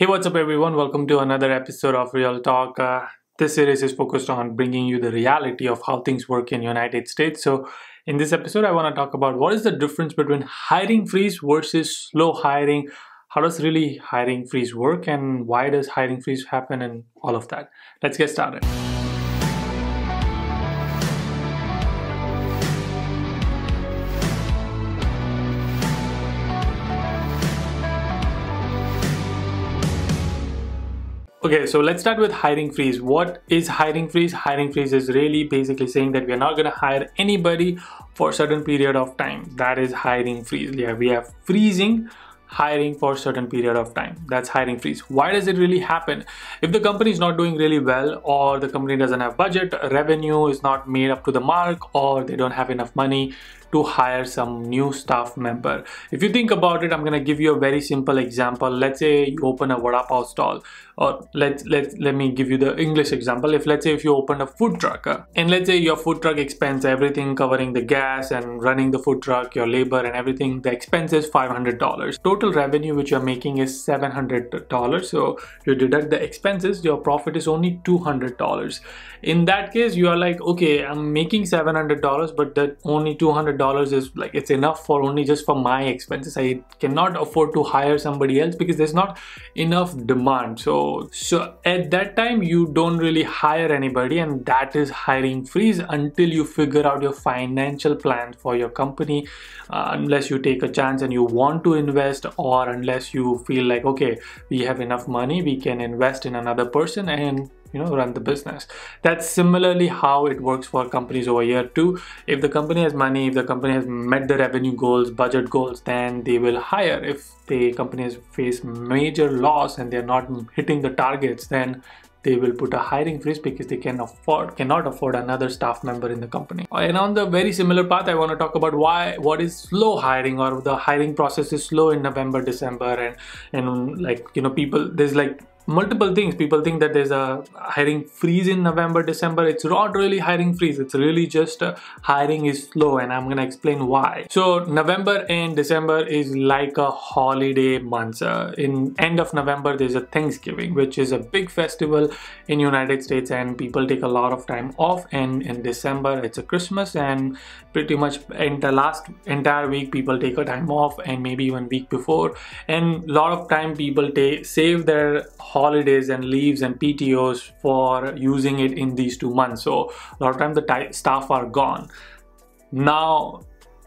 Hey, what's up everyone? Welcome to another episode of Real Talk. This series is focused on bringing you the reality of how things work in the United States. So in this episode, I want to talk about what is the difference between hiring freeze versus slow hiring. How does really hiring freeze work and why does hiring freeze happen and all of that? Let's get started. Okay, so let's start with hiring freeze. What is hiring freeze? Hiring freeze is really basically saying that we are not going to hire anybody for a certain period of time. That is hiring freeze. Yeah, we are freezing hiring for a certain period of time. That's hiring freeze. Why does it really happen? If the company is not doing really well, or the company doesn't have budget, revenue is not made up to the mark, or they don't have enough money to hire some new staff member. If you think about it, I'm gonna give you a very simple example. Let's say you open a vada pav stall, or let me give you the English example. Let's say you open a food truck, and let's say your food truck expense, everything covering the gas and running the food truck, your labor and everything, the expense is $500. Total revenue which you're making is $700. So you deduct the expenses, your profit is only $200. In that case, you are like, okay, I'm making $700, but that only $200 is like, it's enough for only just for my expenses. I cannot afford to hire somebody else because there's not enough demand. So at that time, you don't really hire anybody, and that is hiring freeze until you figure out your financial plan for your company, unless you take a chance and you want to invest, or unless you feel like, okay, we have enough money, we can invest in another person and run the business. That's similarly how it works for companies over here too. If the company has money, if the company has met the revenue goals, budget goals, then they will hire. If the companies face major loss and they're not hitting the targets, then they will put a hiring freeze because they cannot afford another staff member in the company. And on the very similar path, I want to talk about what is slow hiring, or the hiring process is slow in November, December, and people, there's like multiple things. People think that there's a hiring freeze in November, December. It's not really hiring freeze. It's really just hiring is slow, and I'm gonna explain why. So November and December is like a holiday months. In end of November, there's a Thanksgiving, which is a big festival in United States, and people take a lot of time off. And in December, it's a Christmas, and pretty much in the last entire week, people take a time off, and maybe even week before. And a lot of time, people save their holidays and leaves and PTOs for using it in these 2 months. So a lot of time the staff are gone now,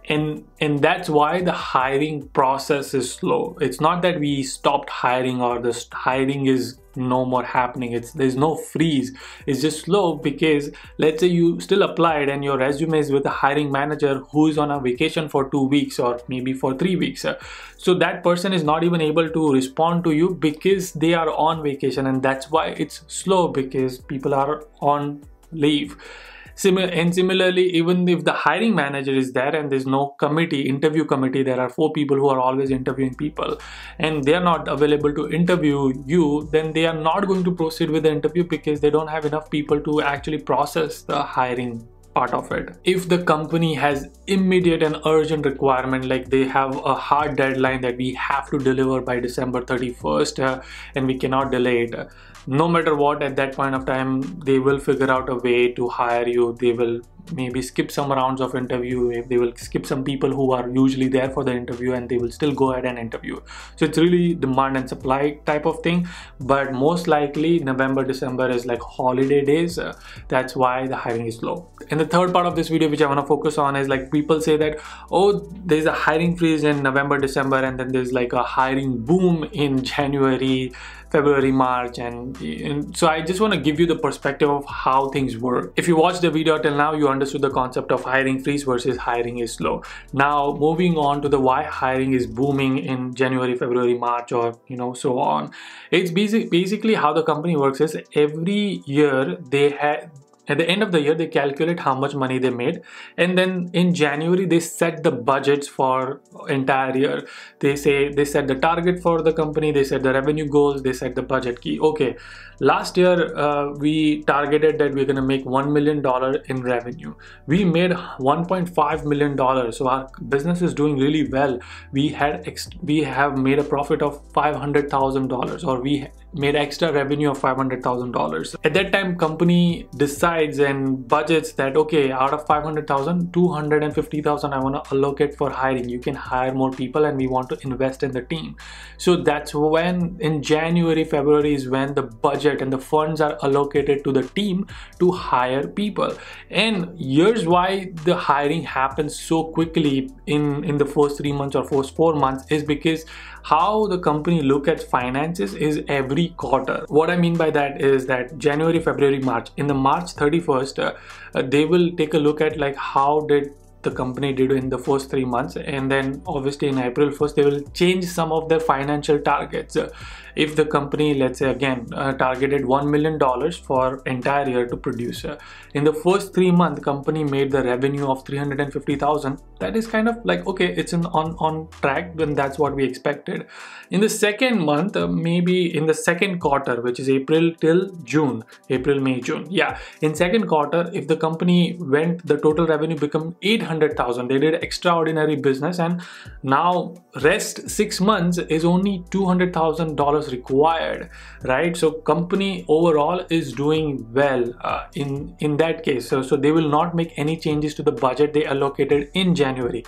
and that's why the hiring process is slow. It's not that we stopped hiring or the hiring is no more happening. There's no freeze. It's just slow because let's say you still applied and your resume is with a hiring manager who is on a vacation for 2 weeks or maybe for 3 weeks. So that person is not even able to respond to you because they are on vacation, and that's why it's slow because people are on leave. Similarly, even if the hiring manager is there and there's no interview committee, there are 4 people who are always interviewing people and they are not available to interview you, then they are not going to proceed with the interview because they don't have enough people to actually process the hiring part of it. If the company has immediate and urgent requirement, like they have a hard deadline that we have to deliver by December 31st and we cannot delay it, no matter what, at that point of time, they will figure out a way to hire you. They will maybe skip some rounds of interview. They will skip some people who are usually there for the interview, and they will still go ahead and interview. So it's really demand and supply type of thing. But most likely November, December is like holiday days. That's why the hiring is slow. And the third part of this video, which I want to focus on, is like people say that, oh, there's a hiring freeze in November, December, and then there's like a hiring boom in January, February, March, and so I just want to give you the perspective of how things work. If you watched the video till now, you understood the concept of hiring freeze versus hiring is slow. Now moving on to the why hiring is booming in January, February, March, or so on. It's basically how the company works is every year they have At the end of the year, they calculate how much money they made, and then in January they set the budgets for entire year. They set the target for the company, they set the revenue goals, they set the budget key. Okay, last year we targeted that we're going to make $1 million in revenue. We made $1.5 million, so our business is doing really well. We have made a profit of $500,000, or we made extra revenue of $500,000. At that time, company decides and budgets that, okay, out of 500,000, 250,000 I want to allocate for hiring. You can hire more people and we want to invest in the team. So that's when in January, February is when the budget and the funds are allocated to the team to hire people. And here's why the hiring happens so quickly in the first 3 months or first 4 months is because how the company look at finances is every quarter. What I mean by that is that January, February, March, in the March 31st, they will take a look at like how did the company did in the first 3 months, and then obviously in April 1st they will change some of their financial targets. If the company, let's say again, targeted $1 million for entire year to produce, in the first 3 months company made the revenue of $350,000. That is kind of like, okay, it's an on track, then that's what we expected. In the second month, maybe in the second quarter, which is April till June, April, May, June, yeah, in second quarter, if the company went, the total revenue become $800,000. They did extraordinary business, and now rest 6 months is only $200,000 required, right? So company overall is doing well in that case. So they will not make any changes to the budget they allocated in January.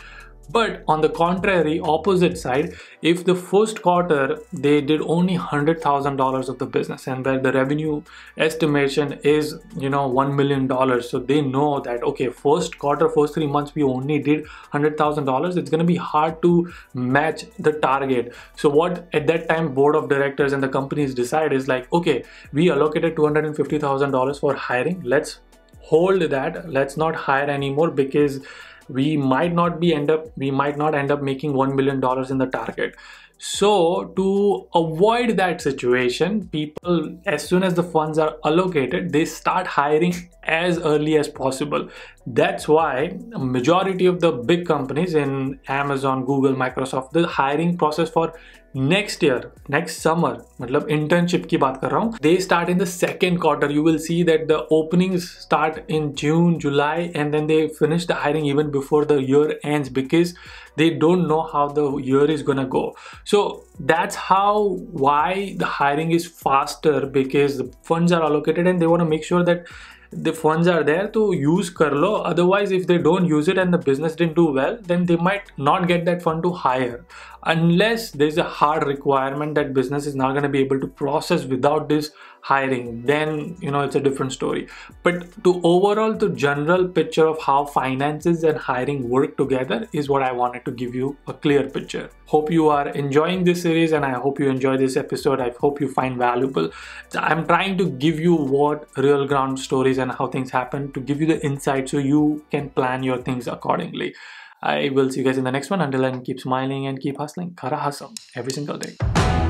But on the contrary, opposite side, if the first quarter they did only $100,000 of the business, and where the revenue estimation is, you know, $1 million, so they know that, okay, first quarter, first 3 months we only did $100,000, it's going to be hard to match the target. So what at that time board of directors and the companies decide is like, okay, we allocated $250,000 for hiring, let's hold that, let's not hire anymore, because we might not end up making $1 million in the target. So to avoid that situation, people, as soon as the funds are allocated, they start hiring as early as possible. That's why a majority of the big companies in Amazon, Google, Microsoft, the hiring process for next year, next summer, internship ki baat kar raha hun, they start in the second quarter. You will see that the openings start in June, July, and then they finish the hiring even before the year ends, because they don't know how the year is gonna go. So that's why the hiring is faster, because the funds are allocated and they want to make sure that the funds are there to use karlo. Otherwise, if they don't use it and the business didn't do well, then they might not get that fund to hire, unless there's a hard requirement that business is not going to be able to process without this hiring. Then, you know, it's a different story. But to overall, the general picture of how finances and hiring work together is what I wanted to give you a clear picture. Hope you are enjoying this series, and I hope you enjoy this episode. I hope you find valuable. I'm trying to give you what real ground stories and how things happen, to give you the insight so you can plan your things accordingly. I will see you guys in the next one. Until then, keep smiling and keep hustling. Kara hasam every single day.